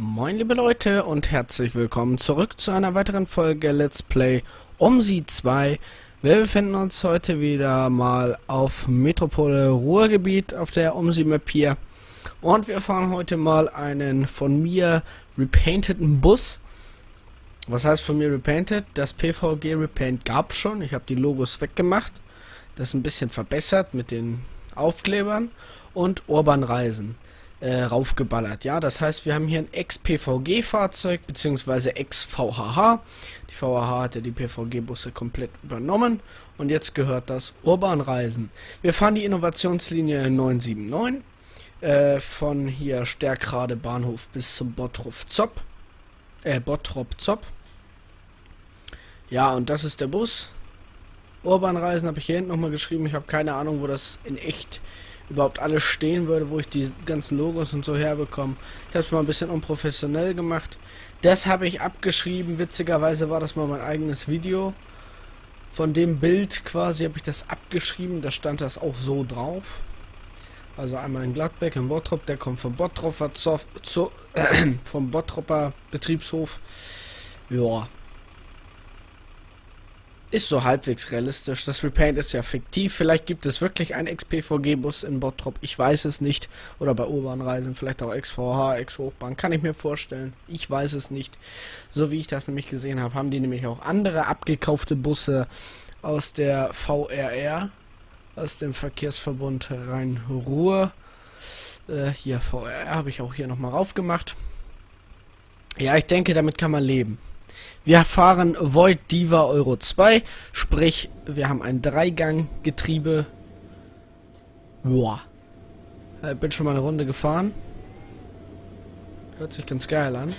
Moin liebe Leute und herzlich willkommen zurück zu einer weiteren Folge Let's Play OMSI 2. Wir befinden uns heute wieder mal auf Metropole Ruhrgebiet auf der OMSI Map hier. Und wir fahren heute mal einen von mir repainteten Bus. Was heißt von mir repainted? Das PVG Repaint gab es schon. Ich habe die Logos weggemacht. Das ein bisschen verbessert mit den Aufklebern. Und Urban Reisen raufgeballert. Ja, das heißt, wir haben hier ein Ex-PVG-Fahrzeug bzw. Ex-VHH. Die VHH hat ja die PVG-Busse komplett übernommen und jetzt gehört das Urban Reisen. Wir fahren die Innovationslinie 979 von hier Sterkrade Bahnhof bis zum Bottrop-Zopp. Ja, und das ist der Bus. Urban Reisen habe ich hier hinten nochmal geschrieben. Ich habe keine Ahnung, wo das in echt überhaupt alles stehen würde, wo ich die ganzen Logos und so herbekomme. Ich habe es mal ein bisschen unprofessionell gemacht. Das habe ich abgeschrieben. Witzigerweise war das mal mein eigenes Video. Von dem Bild quasi habe ich das abgeschrieben. Da stand das auch so drauf. Also einmal in Gladbeck, in Bottrop. Der kommt vom Bottroper Zoff, vom Bottroper Betriebshof. Ja. Ist so halbwegs realistisch. Das Repaint ist ja fiktiv. Vielleicht gibt es wirklich einen Ex-PVG-Bus in Bottrop. Ich weiß es nicht. Oder bei Urbanreisen. Vielleicht auch Ex-VH, Ex-Hochbahn. Kann ich mir vorstellen. Ich weiß es nicht. So wie ich das nämlich gesehen habe, haben die nämlich auch andere abgekaufte Busse aus der VRR. Aus dem Verkehrsverbund Rhein-Ruhr. Hier VRR habe ich auch hier nochmal raufgemacht. Ja, ich denke, damit kann man leben. Wir fahren Voith DIWA Euro 2, sprich, wir haben ein Dreiganggetriebe. Boah. Ich bin schon mal eine Runde gefahren. Hört sich ganz geil an.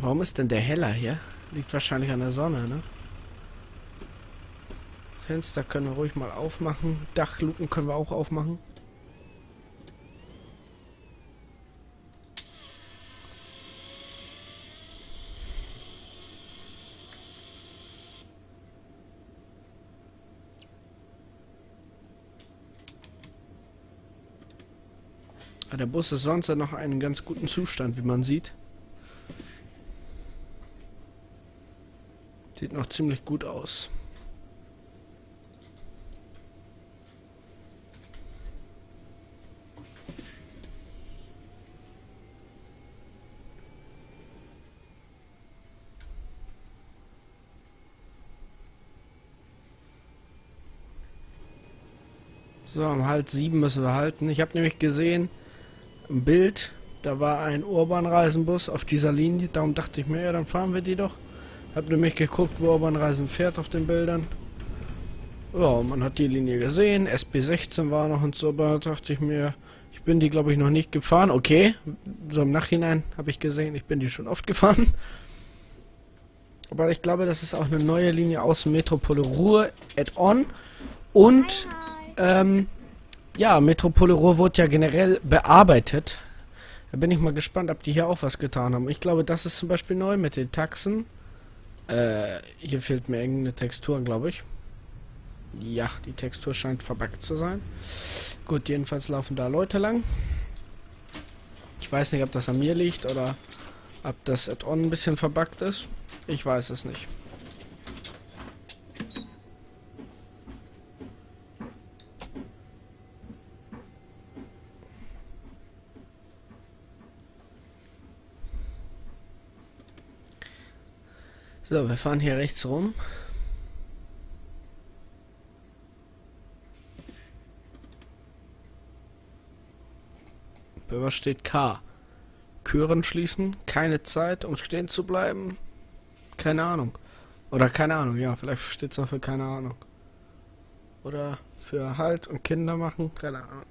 Warum ist denn der heller hier? Liegt wahrscheinlich an der Sonne, ne? Fenster können wir ruhig mal aufmachen. Dachluken können wir auch aufmachen. Der Bus ist sonst noch in einem ganz guten Zustand, wie man sieht. Sieht noch ziemlich gut aus. So, um halb sieben müssen wir halten. Ich habe nämlich gesehen, im Bild, da war ein Urban-Reisenbus auf dieser Linie. Darum dachte ich mir, ja, dann fahren wir die doch. Habe nämlich geguckt, wo Urban-Reisen fährt auf den Bildern. Ja, man hat die Linie gesehen. SP16 war noch und so, aber dachte ich mir, ich bin die, glaube ich, noch nicht gefahren. Okay, so im Nachhinein habe ich gesehen, ich bin die schon oft gefahren. Aber ich glaube, das ist auch eine neue Linie aus Metropole Ruhr Add-on. Und ja, Metropole Ruhr wurde ja generell bearbeitet. Da bin ich mal gespannt, ob die hier auch was getan haben. Ich glaube, das ist zum Beispiel neu mit den Taxen. Hier fehlt mir irgendeine Textur, glaube ich. Ja, die Textur scheint verbuggt zu sein. Gut, jedenfalls laufen da Leute lang. Ich weiß nicht, ob das an mir liegt oder ob das Add-on ein bisschen verbuggt ist. Ich weiß es nicht. So, wir fahren hier rechts rum. Über steht K. Türen schließen, keine Zeit, um stehen zu bleiben. Keine Ahnung. Oder keine Ahnung, ja, vielleicht steht es auch für keine Ahnung. Oder für Halt und Kinder machen, keine Ahnung.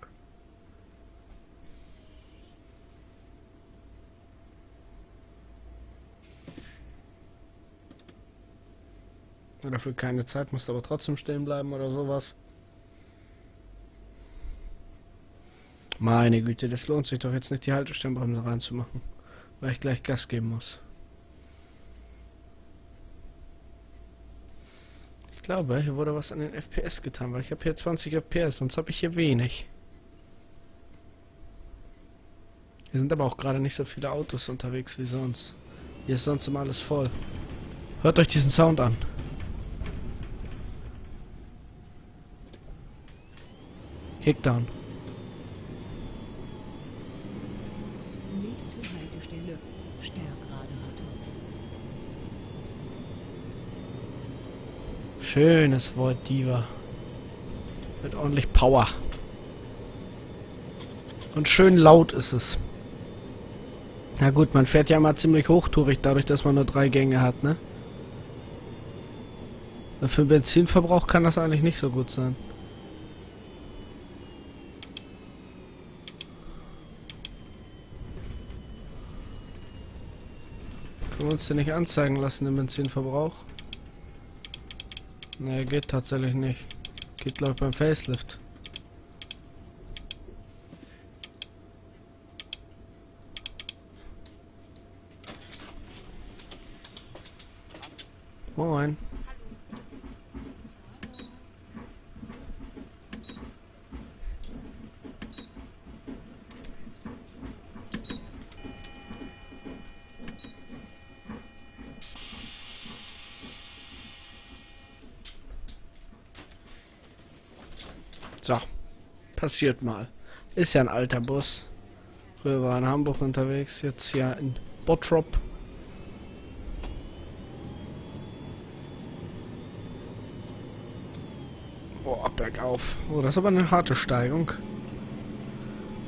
Dafür keine Zeit, musst aber trotzdem stehen bleiben oder sowas. Meine Güte, das lohnt sich doch jetzt nicht, die Haltestellenbremse reinzumachen, weil ich gleich Gas geben muss. Ich glaube, hier wurde was an den FPS getan, weil ich habe hier 20 FPS, sonst habe ich hier wenig. Hier sind aber auch gerade nicht so viele Autos unterwegs wie sonst. Hier ist sonst immer alles voll. Hört euch diesen Sound an. Kickdown. Nächste Haltestelle, Sterkrade Bahnhof. Schönes Voith DIWA. Mit ordentlich Power. Und schön laut ist es. Na gut, man fährt ja mal ziemlich hochtourig, dadurch, dass man nur 3 Gänge hat, ne? Für den Benzinverbrauch kann das eigentlich nicht so gut sein. Können wir uns den nicht anzeigen lassen, den Benzinverbrauch? Ne, geht tatsächlich nicht. Geht, glaube ich, beim Facelift. Moin. So, passiert mal. Ist ja ein alter Bus. Früher war in Hamburg unterwegs, jetzt hier in Bottrop. Boah, bergauf. Oh, das ist aber eine harte Steigung.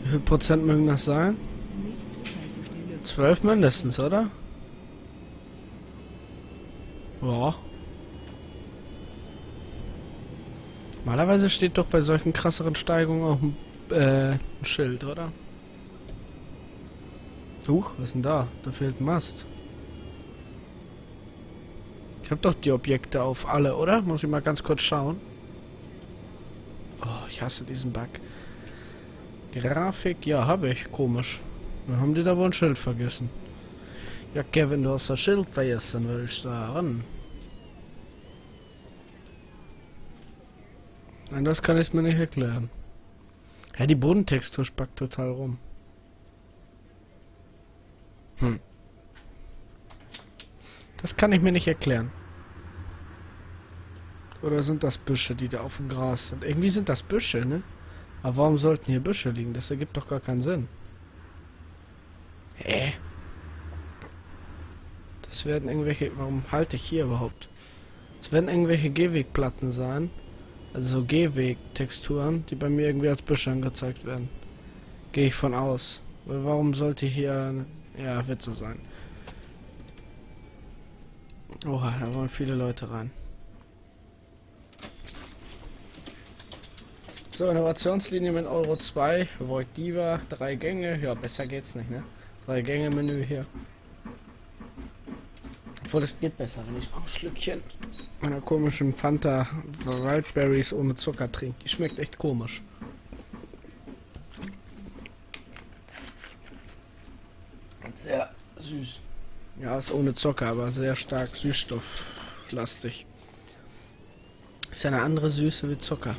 Wie viel Prozent mögen das sein? 12 mindestens, oder? Boah. Normalerweise steht doch bei solchen krasseren Steigungen auch ein Schild, oder? Huch, was ist denn da? Da fehlt ein Mast. Ich hab doch die Objekte auf alle, oder? Muss ich mal ganz kurz schauen. Ich hasse diesen Bug. Grafik, ja, habe ich. Komisch. Dann haben die da wohl ein Schild vergessen. Ja, Kevin, du hast das Schild vergessen, würde ich sagen. Anders kann ich es mir nicht erklären. Ja, die Bodentextur spackt total rum. Hm. Das kann ich mir nicht erklären. Oder sind das Büsche, die da auf dem Gras sind? Irgendwie sind das Büsche, ne? Aber warum sollten hier Büsche liegen? Das ergibt doch gar keinen Sinn. Hä? Das werden irgendwelche... Warum halte ich hier überhaupt? Es werden irgendwelche Gehwegplatten sein. Also so Gehwegtexturen, die bei mir irgendwie als Büsche angezeigt werden. Gehe ich von aus. Weil warum sollte hier... Ja, wird so sein. Oha, da wollen viele Leute rein. So, Innovationslinie mit Euro 2, Voith DIWA, 3 Gänge, ja besser geht's nicht, ne? 3 Gänge Menü hier. Obwohl, es geht besser, wenn ich auch ein Schlückchen meiner komischen Fanta Wildberries ohne Zucker trinke. Die schmeckt echt komisch. Sehr süß. Ja, ist ohne Zucker, aber sehr stark süßstofflastig. Ist ja eine andere Süße wie Zucker.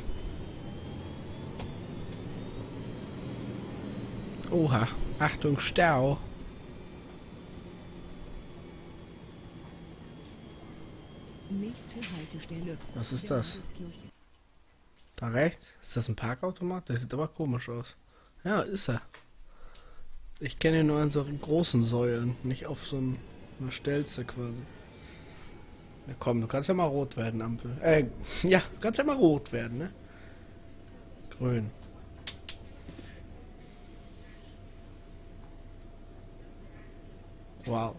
Oha, Achtung, Stau. Was ist das? Da rechts? Ist das ein Parkautomat? Der sieht aber komisch aus. Ja, ist er. Ich kenne ihn nur an so großen Säulen, nicht auf so einer Stelze quasi. Na komm, du kannst ja mal rot werden, Ampel. Ja, du kannst ja mal rot werden, ne? Grün. Wow.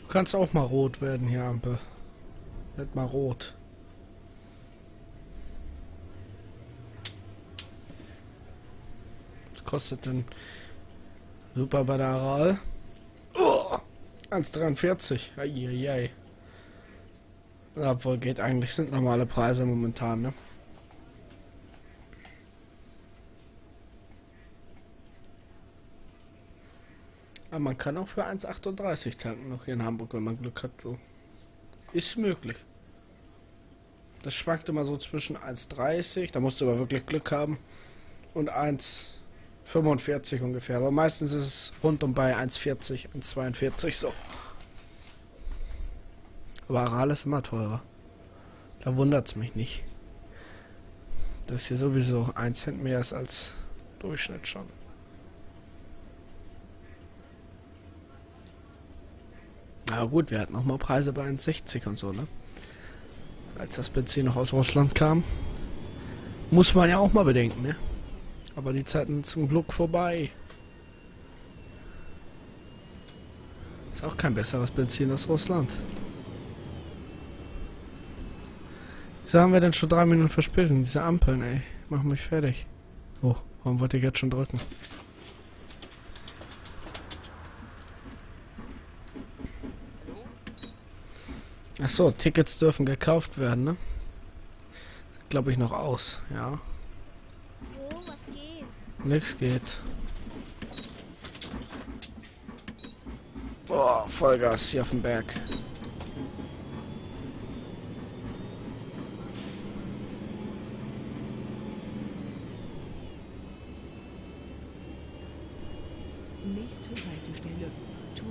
Du kannst auch mal rot werden hier, Ampel. Werd mal rot. Was kostet denn... Super bei der Aral. Oh, 1,43. Eieiei. Obwohl geht eigentlich, sind normale Preise momentan, ne? Aber man kann auch für 1,38 tanken, noch hier in Hamburg, wenn man Glück hat, so. Ist möglich. Das schwankt immer so zwischen 1,30, da musst du aber wirklich Glück haben, und 1,45 ungefähr. Aber meistens ist es rund um bei 1,40, 1,42 so. Aber Aral ist immer teurer. Da wundert es mich nicht. Dass hier sowieso 1 Cent mehr ist als Durchschnitt schon. Na gut, wir hatten auch mal Preise bei 1,60 und so, ne? Als das Benzin noch aus Russland kam. Muss man ja auch mal bedenken, ne? Aber die Zeiten sind zum Glück vorbei. Ist auch kein besseres Benzin aus Russland. Wieso haben wir denn schon 3 Minuten Verspätung? Diese Ampeln, ey. Machen mich fertig. Oh, warum wollte ich jetzt schon drücken? Achso, Tickets dürfen gekauft werden, ne? Glaube ich noch aus, ja. Oh, was geht? Nix geht. Boah, Vollgas hier auf dem Berg.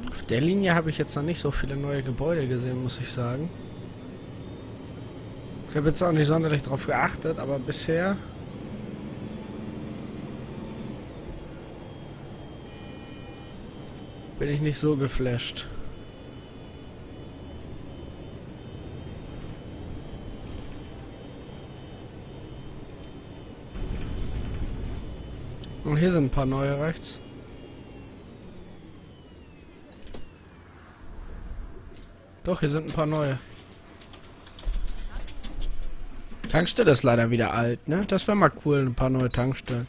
Auf der Linie habe ich jetzt noch nicht so viele neue Gebäude gesehen, muss ich sagen. Ich habe jetzt auch nicht sonderlich drauf geachtet, aber bisher... bin ich nicht so geflasht. Und hier sind ein paar neue rechts. Doch, hier sind ein paar neue. Tankstelle ist leider wieder alt, ne? Das wäre mal cool, ein paar neue Tankstellen.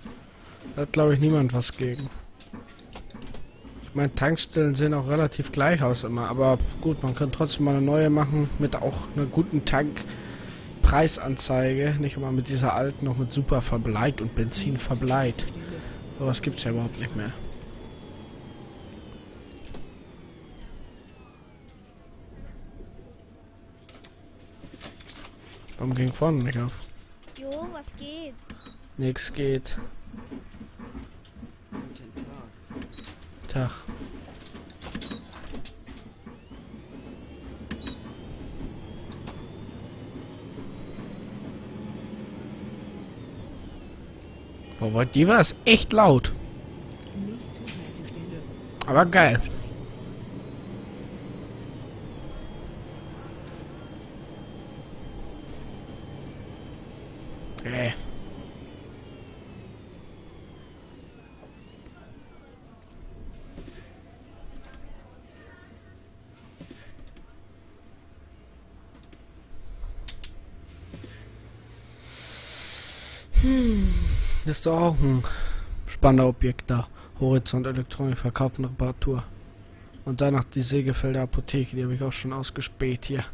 Da hat, glaube ich, niemand was gegen. Ich meine, Tankstellen sehen auch relativ gleich aus immer. Aber gut, man kann trotzdem mal eine neue machen. Mit auch einer guten Tankpreisanzeige. Nicht immer mit dieser alten, noch mit Super verbleibt und Benzin verbleibt. Sowas gibt es ja überhaupt nicht mehr. Warum ging vorne nicht auf? Jo, was geht? Nix geht. Guten Tag. Tag. Boah, die war es echt laut. Aber geil. Das ist doch auch ein spannender Objekt da. Horizont Elektronik, Verkauf und Reparatur. Und danach die Sägefeld Apotheke, die habe ich auch schon ausgespäht hier.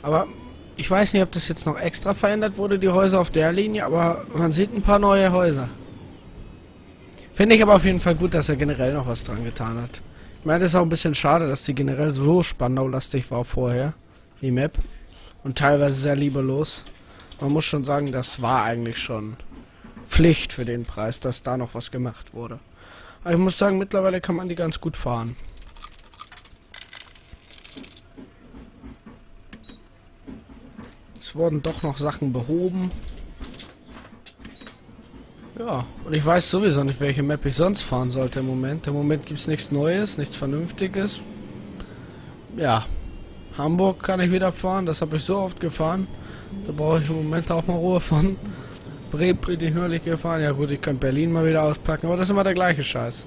Aber ich weiß nicht, ob das jetzt noch extra verändert wurde, die Häuser auf der Linie, aber man sieht ein paar neue Häuser. Finde ich aber auf jeden Fall gut, dass er generell noch was dran getan hat. Ich meine, das ist auch ein bisschen schade, dass die generell so spannendlastig war vorher, die Map. Und teilweise sehr liebelos. Man muss schon sagen, das war eigentlich schon Pflicht für den Preis, dass da noch was gemacht wurde. Aber ich muss sagen, mittlerweile kann man die ganz gut fahren. Es wurden doch noch Sachen behoben. Ja, und ich weiß sowieso nicht, welche Map ich sonst fahren sollte im Moment. Im Moment gibt es nichts Neues, nichts Vernünftiges. Ja, Hamburg kann ich wieder fahren, das habe ich so oft gefahren. Da brauche ich im Moment auch mal Ruhe von. Bremen bin ich neulich gefahren. Ja gut, ich kann Berlin mal wieder auspacken, aber das ist immer der gleiche Scheiß.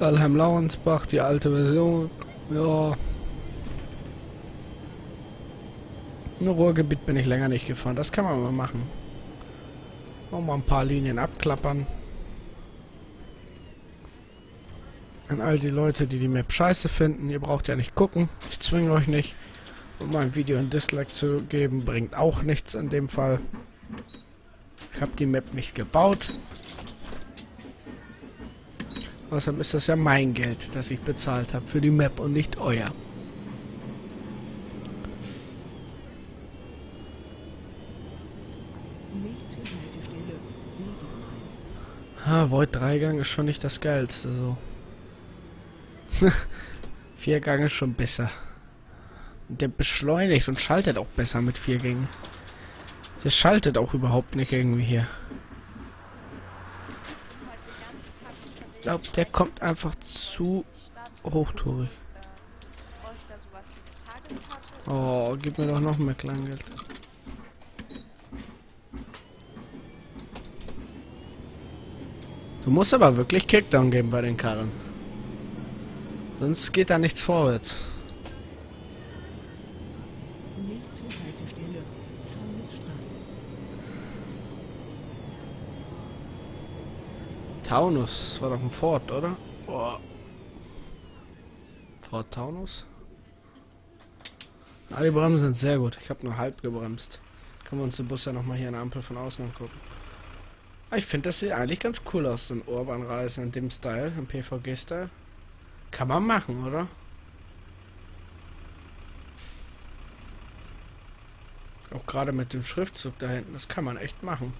Alheim-Laurensbach, die alte Version. Ja. Im Ruhrgebiet bin ich länger nicht gefahren. Das kann man mal machen. Auch mal ein paar Linien abklappern. An all die Leute, die die Map scheiße finden. Ihr braucht ja nicht gucken. Ich zwinge euch nicht. Und meinem Video ein Dislike zu geben, bringt auch nichts in dem Fall. Ich habe die Map nicht gebaut. Außerdem ist das ja mein Geld, das ich bezahlt habe für die Map und nicht euer. Ah, Voith 3-Gang ist schon nicht das geilste, so. 4-Gang ist schon besser. Und der beschleunigt und schaltet auch besser mit 4 Gängen. Der schaltet auch überhaupt nicht irgendwie hier. Ich glaube, der kommt einfach zu hochtourig. Oh, gib mir doch noch mehr Kleingeld. Du musst aber wirklich Kickdown geben bei den Karren. Sonst geht da nichts vorwärts. Nächste Haltestelle, Taunusstraße. Taunus, war doch ein Ford, oder? Boah. Ford Taunus. Ah, die Bremsen sind sehr gut. Ich habe nur halb gebremst. Können wir uns den Bus ja nochmal hier an der Ampel von außen angucken. Ich finde, das sieht eigentlich ganz cool aus, so ein Urban Reisen in dem Style, im PVG-Style. Kann man machen, oder? Auch gerade mit dem Schriftzug da hinten, das kann man echt machen.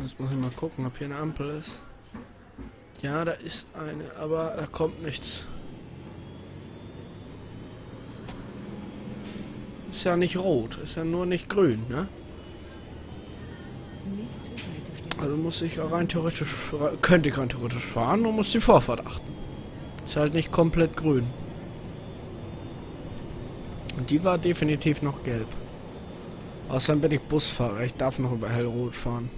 Jetzt muss ich mal gucken, ob hier eine Ampel ist. Ja, da ist eine, aber da kommt nichts. Ist ja nicht rot, ist ja nur nicht grün, ne? Also muss ich auch rein theoretisch, könnte ich rein theoretisch fahren und muss die Vorfahrt achten. Ist halt nicht komplett grün. Und die war definitiv noch gelb. Außerdem bin ich Busfahrer, ich darf noch über hellrot fahren.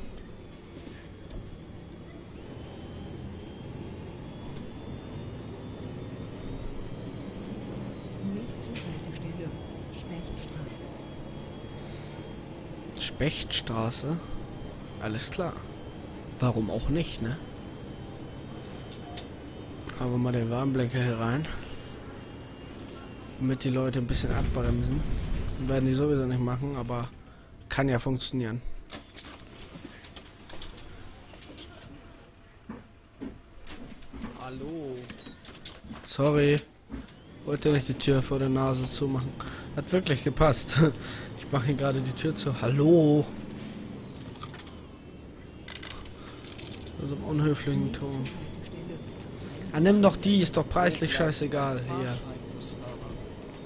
Spechtstraße? Alles klar. Warum auch nicht, ne? Haben wir mal den Warnblinker hier rein. Damit die Leute ein bisschen abbremsen. Werden die sowieso nicht machen, aber kann ja funktionieren. Hallo. Sorry. Wollte nicht die Tür vor der Nase zumachen. Hat wirklich gepasst. Ich mache hier gerade die Tür zu. Hallo! Also im unhöflichen Ton. Ah, nimm doch die, ist doch preislich scheißegal hier.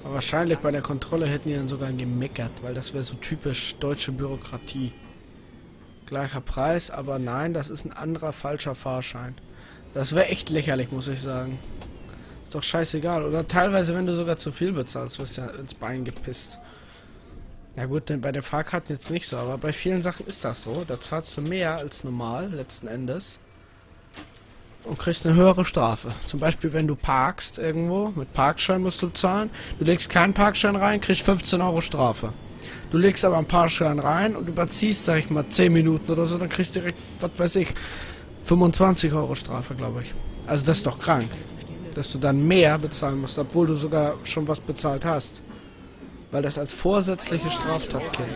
Aber wahrscheinlich bei der Kontrolle hätten die dann sogar gemeckert, weil das wäre so typisch deutsche Bürokratie. Gleicher Preis, aber nein, das ist ein anderer falscher Fahrschein. Das wäre echt lächerlich, muss ich sagen. Ist doch scheißegal. Oder teilweise, wenn du sogar zu viel bezahlst, wirst du ja ins Bein gepisst. Na gut, denn bei den Fahrkarten jetzt nicht so, aber bei vielen Sachen ist das so. Da zahlst du mehr als normal, letzten Endes. Und kriegst eine höhere Strafe. Zum Beispiel, wenn du parkst irgendwo, mit Parkschein musst du zahlen. Du legst keinen Parkschein rein, kriegst 15 Euro Strafe. Du legst aber einen Parkschein rein und überziehst, sag ich mal, 10 Minuten oder so, dann kriegst du direkt, was weiß ich, 25 Euro Strafe, glaube ich. Also das ist doch krank, dass du dann mehr bezahlen musst, obwohl du sogar schon was bezahlt hast. Weil das als vorsätzliche Straftat gilt.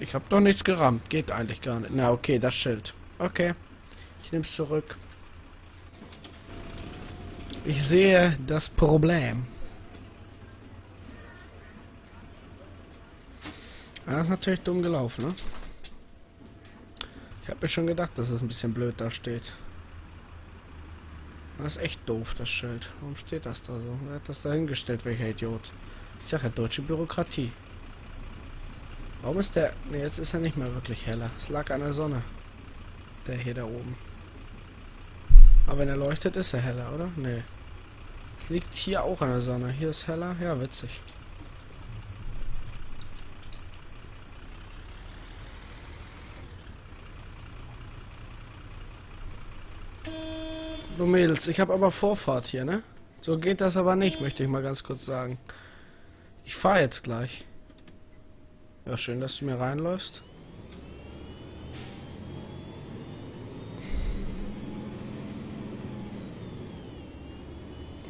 Ich hab doch nichts gerammt. Geht eigentlich gar nicht. Na okay, das Schild. Okay. Ich nehm's zurück. Ich sehe das Problem. Ja, das ist natürlich dumm gelaufen, ne? Ich hab mir schon gedacht, dass es ein bisschen blöd da steht. Das ist echt doof, das Schild. Warum steht das da so? Wer hat das da hingestellt, welcher Idiot? Ich sag ja, deutsche Bürokratie. Warum ist der... Ne, jetzt ist er nicht mehr wirklich heller. Es lag an der Sonne. Der hier da oben. Aber wenn er leuchtet, ist er heller, oder? Ne. Es liegt hier auch an der Sonne. Hier ist heller. Ja, witzig. Du Mädels, ich habe aber Vorfahrt hier, ne? So geht das aber nicht, möchte ich mal ganz kurz sagen. Ich fahre jetzt gleich. Ja, schön, dass du mir reinläufst.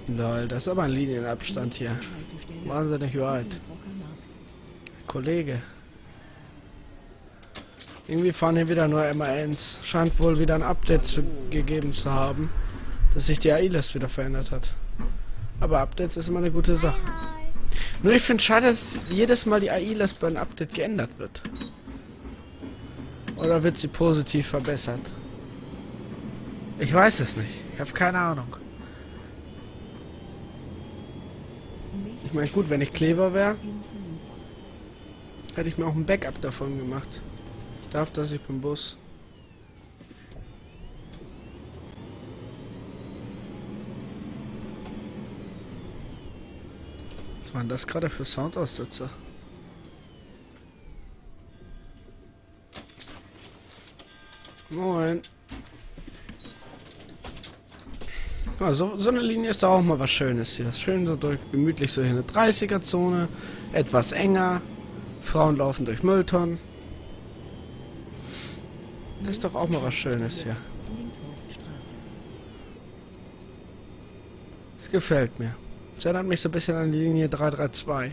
Lol, das ist aber ein Linienabstand hier. Wahnsinnig weit. Kollege. Irgendwie fahren hier wieder nur MANs. Scheint wohl wieder ein Update gegeben zu haben, dass sich die AI-List wieder verändert hat. Aber Updates ist immer eine gute Sache. Nur ich finde schade, dass jedes Mal die AI-List bei einem Update geändert wird. Oder wird sie positiv verbessert? Ich weiß es nicht. Ich habe keine Ahnung. Ich meine, gut, wenn ich Kleber wäre, hätte ich mir auch ein Backup davon gemacht. Ich darf das, ich bin Bus. Was waren das gerade für Soundaussetzer? Moin. Ja, so eine Linie ist doch auch mal was Schönes hier. Schön so durch, gemütlich so hier eine 30er-Zone. Etwas enger. Frauen laufen durch Mülltonnen. Das ist doch auch mal was Schönes hier. Das gefällt mir. Das erinnert mich so ein bisschen an die Linie 332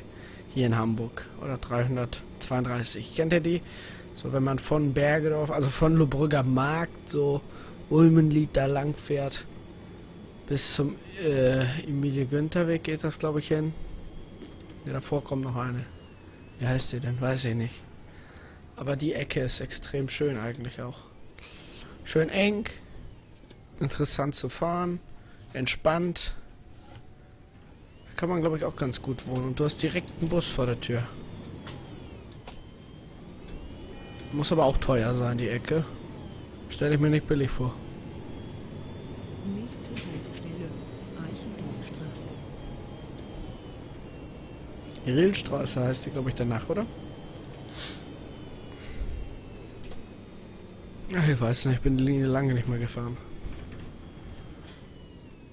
hier in Hamburg. Oder 332. Kennt ihr die? So, wenn man von Bergedorf, also von Lohbrügger Markt, so Ulmenlied da lang fährt. Bis zum Emilie-Günther-Weg geht das, glaube ich, hin. Ja, davor kommt noch eine. Wie heißt die denn? Weiß ich nicht. Aber die Ecke ist extrem schön eigentlich auch. Schön eng. Interessant zu fahren. Entspannt. Da kann man, glaube ich, auch ganz gut wohnen. Und du hast direkt einen Bus vor der Tür. Muss aber auch teuer sein, die Ecke. Stelle ich mir nicht billig vor. Nächste Haltestelle, Eichendorfstraße. Die Rillstraße heißt die, glaube ich, danach, oder? Ach, ich weiß nicht, ich bin die Linie lange nicht mehr gefahren.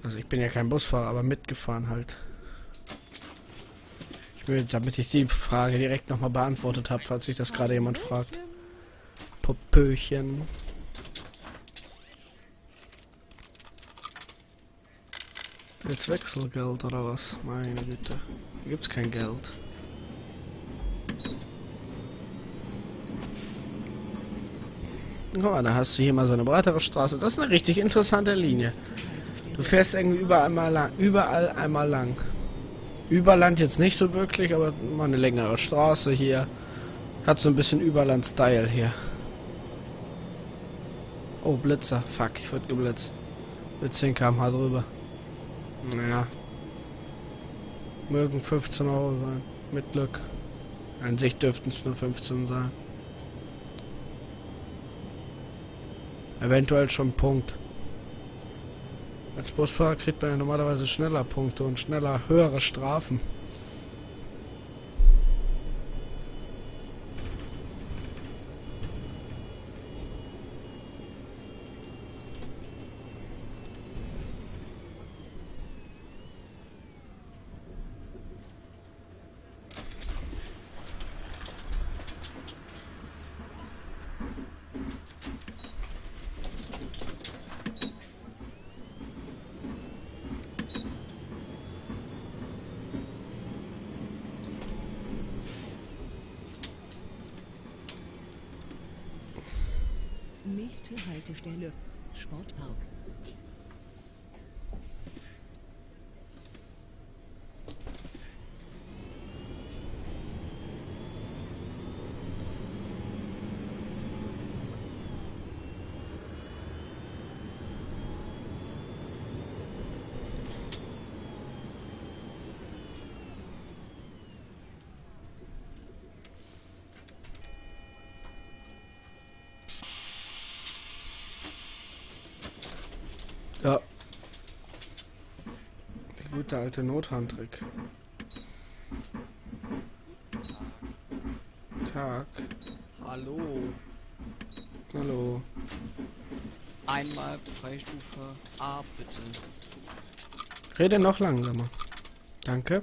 Also ich bin ja kein Busfahrer, aber mitgefahren halt. Ich will, damit ich die Frage direkt nochmal beantwortet habe, falls sich das gerade jemand fragt. Popöchen. Jetzt Wechselgeld oder was? Meine Güte. Hier gibt's kein Geld. Guck mal, da hast du hier mal so eine breitere Straße. Das ist eine richtig interessante Linie. Du fährst irgendwie überall einmal lang. Überland jetzt nicht so wirklich, aber mal eine längere Straße hier. Hat so ein bisschen Überland-Style hier. Oh, Blitzer. Fuck, ich wurde geblitzt. Mit 10 km/h drüber. Naja. Mögen 15 Euro sein. Mit Glück. An sich dürften es nur 15 sein. Eventuell schon Punkt. Als Busfahrer kriegt man ja normalerweise schneller Punkte und schneller höhere Strafen. Nächste Haltestelle, Sportpark. Ja. Der gute alte Nothandtrick. Tag. Hallo. Hallo. Einmal Preisstufe A, bitte. Rede noch langsamer. Danke.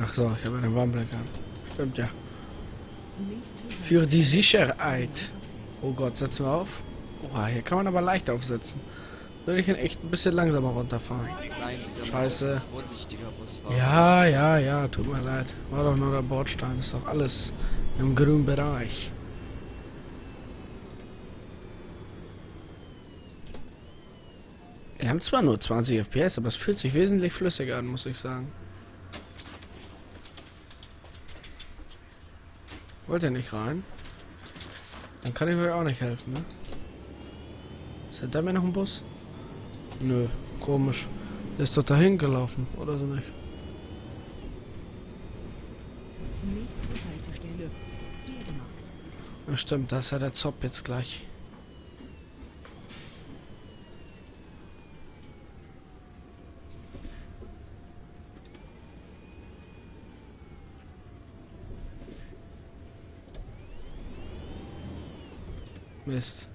Ach so, ich habe einen Warnblinker. Stimmt ja. Für die Sicherheit. Oh Gott, setzen wir auf. Oha, hier kann man aber leicht aufsetzen. Würde ich ihn echt ein bisschen langsamer runterfahren. Scheiße. Ja, ja, ja, tut mir leid. War doch nur der Bordstein. Ist doch alles im grünen Bereich. Wir haben zwar nur 20 FPS, aber es fühlt sich wesentlich flüssiger an, muss ich sagen. Wollt ihr nicht rein? Dann kann ich euch auch nicht helfen, ne? Ist da mir noch ein Bus? Nö, komisch. Der ist doch dahin gelaufen, oder so nicht? Nächste Haltestelle, Pferdemarkt. Ja, stimmt, da ist ja der Zopp jetzt gleich. Mist.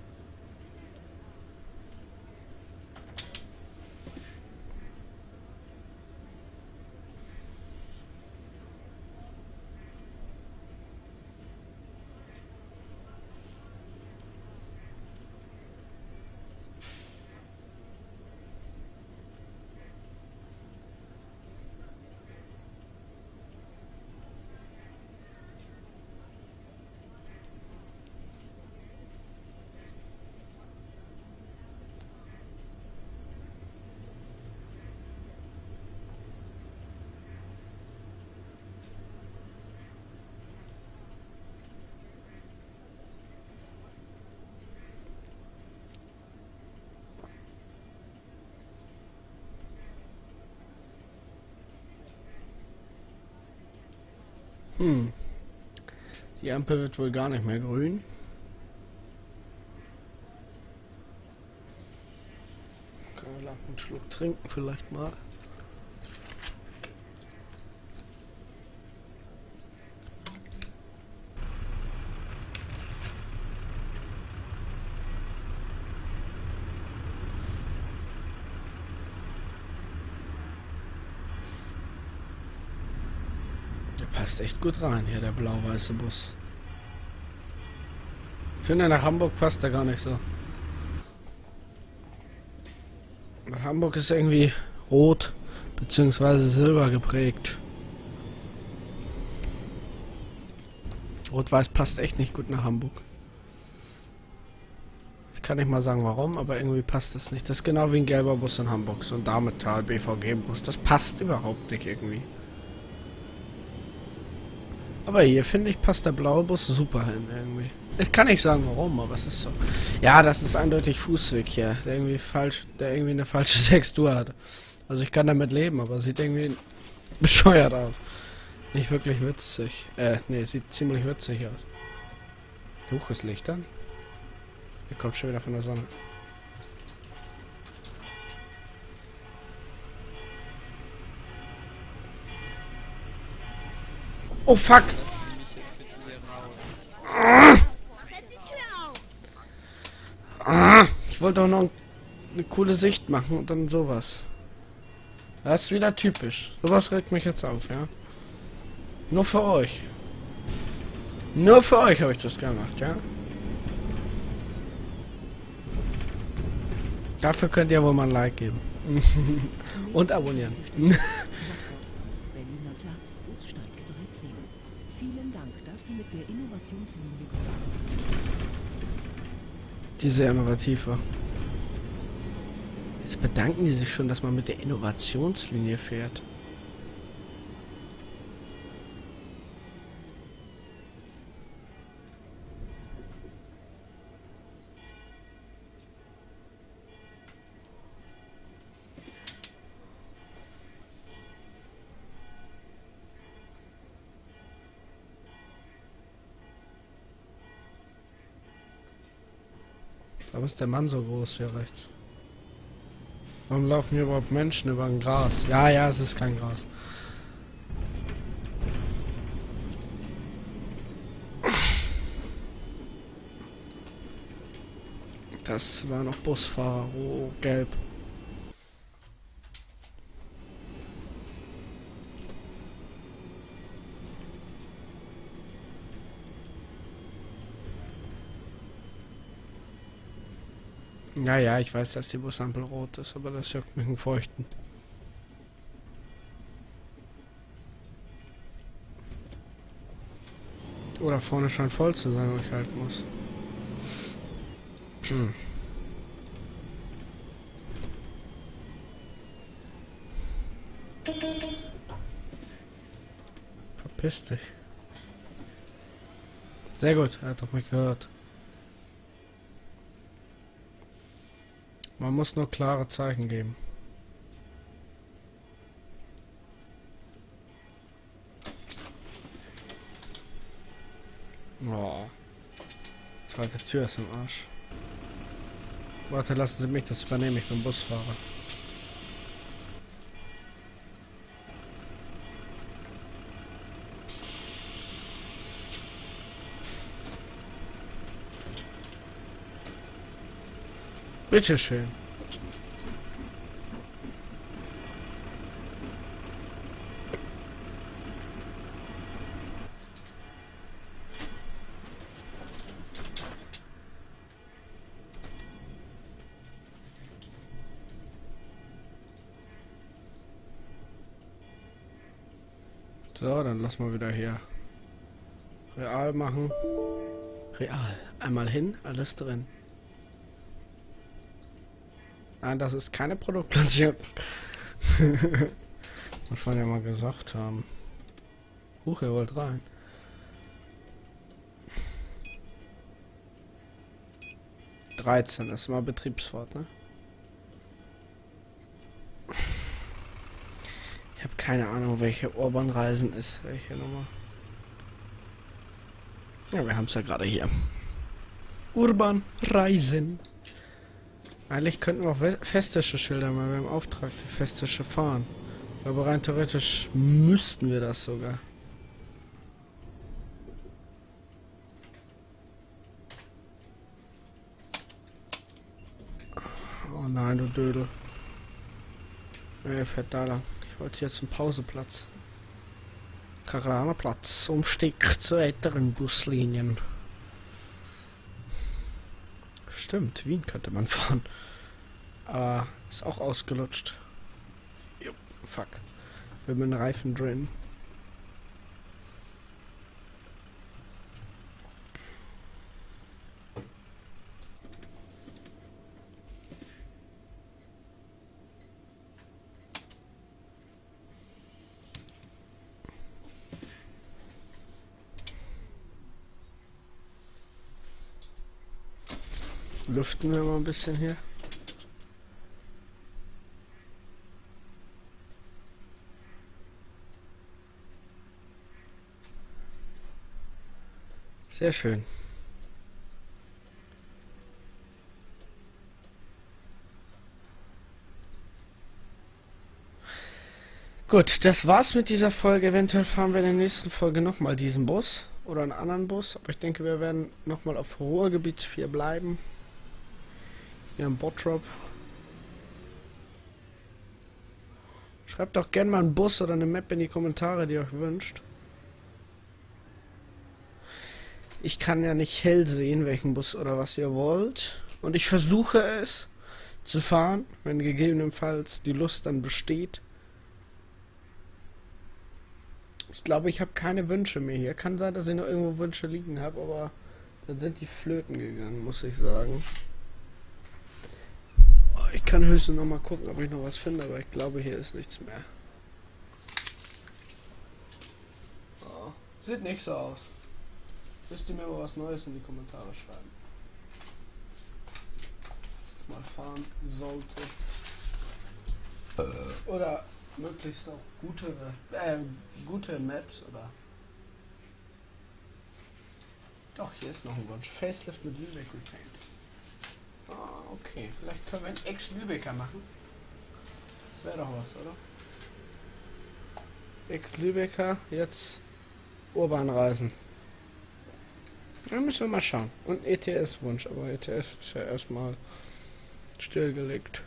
Hm. Die Ampel wird wohl gar nicht mehr grün. Können wir noch einen Schluck trinken vielleicht mal. Passt echt gut rein hier, der blau-weiße Bus. Ich finde, nach Hamburg passt er gar nicht so. Weil Hamburg ist irgendwie rot bzw. silber geprägt. Rot-Weiß passt echt nicht gut nach Hamburg. Ich kann nicht mal sagen warum, aber irgendwie passt es nicht. Das ist genau wie ein gelber Bus in Hamburg. So ein Dahmetal BVG-Bus. Das passt überhaupt nicht irgendwie. Aber hier, finde ich, passt der blaue Bus super hin, irgendwie. Ich kann nicht sagen, warum, aber es ist so. Ja, das ist eindeutig Fußweg hier, der irgendwie falsch, der irgendwie eine falsche Textur hat. Also ich kann damit leben, aber sieht irgendwie bescheuert aus. Nicht wirklich witzig. Nee, sieht ziemlich witzig aus. Hohes Licht an. Der kommt schon wieder von der Sonne. Oh fuck! Ich wollte auch noch eine coole Sicht machen und dann sowas. Das ist wieder typisch. Sowas regt mich jetzt auf, ja. Nur für euch. Nur für euch habe ich das gemacht, ja. Dafür könnt ihr wohl mal ein Like geben. Und abonnieren. Der Innovationslinie kommt. Die sehr innovativ war. Jetzt bedanken die sich schon, dass man mit der Innovationslinie fährt. Warum ist der Mann so groß hier rechts? Warum laufen hier überhaupt Menschen über ein Gras? Ja, ja, es ist kein Gras. Das war noch Busfahrer. Oh, gelb. Ja, ich weiß, dass die Busampel rot ist, aber das juckt mich im Feuchten. Oder vorne scheint voll zu sein, wo ich halten muss. Verpiss dich. Sehr gut, er hat auf mich gehört. Man muss nur klare Zeichen geben. Oh. Zweite Tür ist im Arsch. Warte, lassen Sie mich das übernehmen, ich bin Busfahrer. Bitteschön. So, dann lass mal wieder hier real machen. Real. Einmal hin, alles drin. Nein, das ist keine Produktplatzierung. Was wir ja mal gesagt haben. Huch, ihr wollt rein. '13, das ist mal Betriebswort, ne? Ich habe keine Ahnung, welche Urban Reisen ist. Welche Nummer? Ja, wir haben es ja gerade hier. Urban Reisen. Eigentlich könnten wir auch festische Schilder mal, wir haben Auftrag, die festische fahren. Aber rein theoretisch müssten wir das sogar. Oh nein, du Dödel. Er fährt da lang. Ich wollte jetzt zum Pauseplatz. Karanaplatz, Umstieg zu älteren Buslinien. Stimmt, Wien könnte man fahren. Aber ist auch ausgelutscht. Jupp, fuck. Wir haben einen Reifen drin. Lüften wir mal ein bisschen hier. Sehr schön. Gut, das war's mit dieser Folge. Eventuell fahren wir in der nächsten Folge nochmal diesen Bus oder einen anderen Bus. Aber ich denke, wir werden nochmal auf Ruhrgebiet 4 bleiben. Hier im Bottrop. Schreibt doch gerne mal einen Bus oder eine Map in die Kommentare, die ihr euch wünscht. Ich kann ja nicht hell sehen, welchen Bus oder was ihr wollt. Und ich versuche es zu fahren, wenn gegebenenfalls die Lust dann besteht. Ich glaube, ich habe keine Wünsche mehr hier. Kann sein, dass ich noch irgendwo Wünsche liegen habe, aber dann sind die flöten gegangen, muss ich sagen. Ich kann höchstens noch mal gucken, ob ich noch was finde, aber ich glaube, hier ist nichts mehr. Oh, sieht nicht so aus. Müsst ihr mir mal was Neues in die Kommentare schreiben. Was ich mal fahren sollte. Oder möglichst auch gute Maps, oder? Doch, hier ist noch ein Wunsch. Facelift mit Lübeck Repaint. Ah, okay. Vielleicht können wir einen Ex-Lübecker machen. Das wäre doch was, oder? Ex-Lübecker, jetzt Urban Reisen. Da müssen wir mal schauen. Und ETS-Wunsch, aber ETS ist ja erstmal stillgelegt.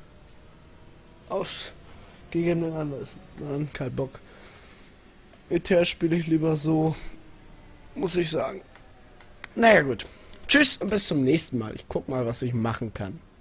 Aus gegebenen Anlässen. Nein, kein Bock. ETS spiele ich lieber so, muss ich sagen. Naja, gut. Tschüss und bis zum nächsten Mal. Ich guck mal, was ich machen kann.